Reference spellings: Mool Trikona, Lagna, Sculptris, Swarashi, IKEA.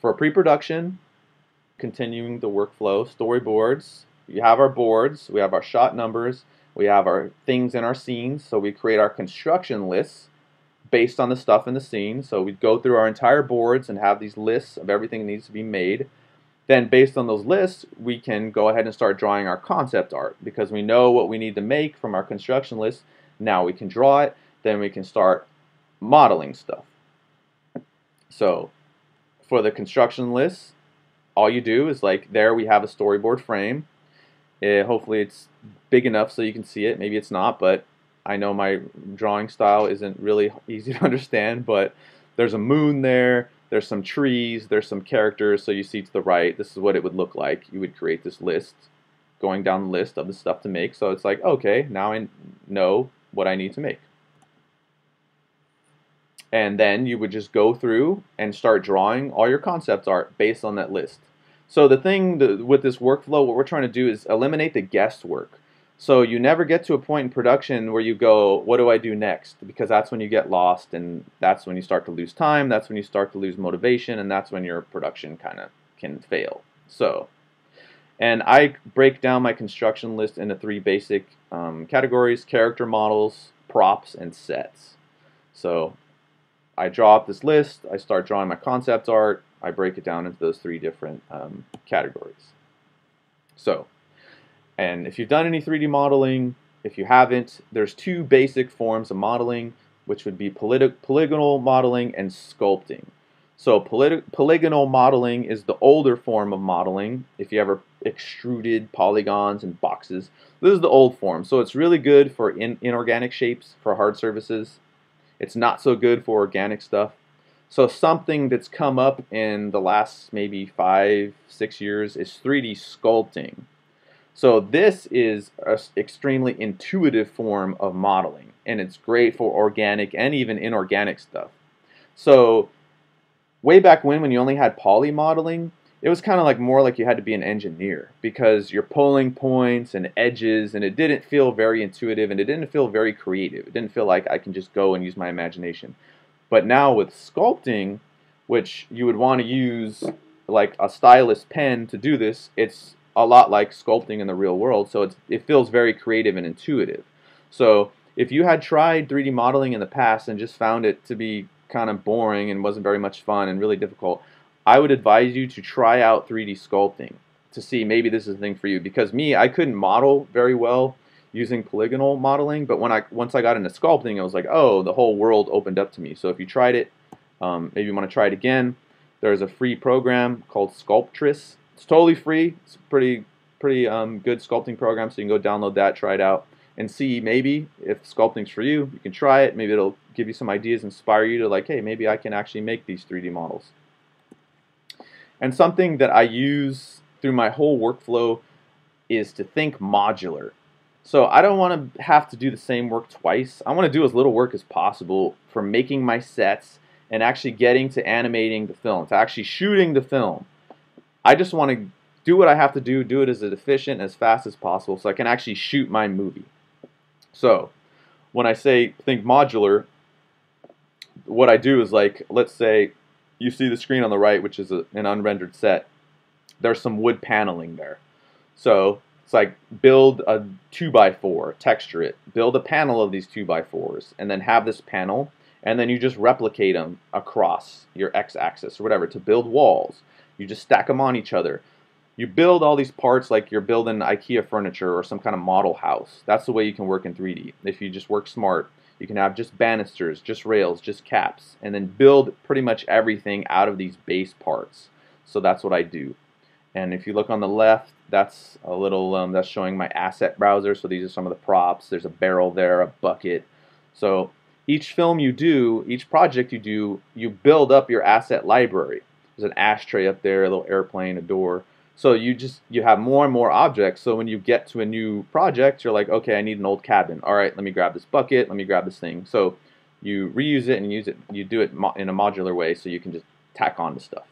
for pre-production, continuing the workflow, storyboards, we have our boards, we have our shot numbers, we have our things in our scenes, so we create our construction lists based on the stuff in the scene. So we'd go through our entire boards and have these lists of everything that needs to be made. Then based on those lists, we can go ahead and start drawing our concept art, because we know what we need to make from our construction list. Now we can draw it, then we can start modeling stuff. So for the construction list, all you do is, like, there we have a storyboard frame. Hopefully it's big enough so you can see it. Maybe it's not, but I know my drawing style isn't really easy to understand, but there's a moon there, there's some trees, there's some characters, so you see to the right, this is what it would look like. You would create this list, going down the list of the stuff to make, so it's like, okay, now I know what I need to make. And then you would just go through and start drawing all your concept art based on that list. So the thing with this workflow, what we're trying to do is eliminate the guesswork. So you never get to a point in production where you go, what do I do next? Because that's when you get lost, and that's when you start to lose time, that's when you start to lose motivation, and that's when your production kind of can fail. So, and I break down my construction list into three basic categories: character models, props, and sets. So I draw up this list, I start drawing my concept art, I break it down into those three different categories. So, and if you've done any 3D modeling, if you haven't, there's two basic forms of modeling, which would be polygonal modeling and sculpting. So polygonal modeling is the older form of modeling. If you ever extruded polygons and boxes, this is the old form. So it's really good for inorganic shapes, for hard surfaces. It's not so good for organic stuff. So something that's come up in the last maybe 5-6 years is 3D sculpting. So this is an extremely intuitive form of modeling, and it's great for organic and even inorganic stuff. So way back when you only had poly modeling, it was kind of like more like you had to be an engineer, because you're pulling points and edges, and it didn't feel very intuitive, and it didn't feel very creative. It didn't feel like I can just go and use my imagination. But now with sculpting, which you would want to use like a stylus pen to do this, it's a lot like sculpting in the real world, so it feels very creative and intuitive. So if you had tried 3D modeling in the past and just found it to be kind of boring and wasn't very much fun and really difficult, I would advise you to try out 3D sculpting to see maybe this is the thing for you. Because me, I couldn't model very well using polygonal modeling, but once I got into sculpting, I was like, oh, the whole world opened up to me. So if you tried it, maybe you want to try it again. There's a free program called Sculptris. It's totally free. It's a pretty good sculpting program, so you can go download that, try it out, and see maybe if sculpting's for you. You can try it. Maybe it'll give you some ideas, inspire you to, like, hey, maybe I can actually make these 3D models. And something that I use through my whole workflow is to think modular. So I don't want to have to do the same work twice. I want to do as little work as possible for making my sets and actually getting to animating the film, to actually shooting the film. I just want to do what I have to do it as efficient, as fast as possible, so I can actually shoot my movie. So when I say think modular, what I do is, like, let's say you see the screen on the right, which is an unrendered set. There's some wood paneling there. So it's like, build a 2x4, texture it, build a panel of these 2x4s, and then have this panel, and then you just replicate them across your x-axis or whatever to build walls. You just stack them on each other. You build all these parts like you're building IKEA furniture or some kind of model house. That's the way you can work in 3D. If you just work smart, you can have just banisters, just rails, just caps, and then build pretty much everything out of these base parts. So that's what I do. And if you look on the left, that's a little, that's showing my asset browser. So these are some of the props. There's a barrel there, a bucket. So each film you do, each project you do, you build up your asset library. There's an ashtray up there, a little airplane, a door. So you have more and more objects. So when you get to a new project, you're like, okay, I need an old cabin. All right, let me grab this bucket. Let me grab this thing. So you reuse it and use it. You do it in a modular way, so you can just tack on to stuff.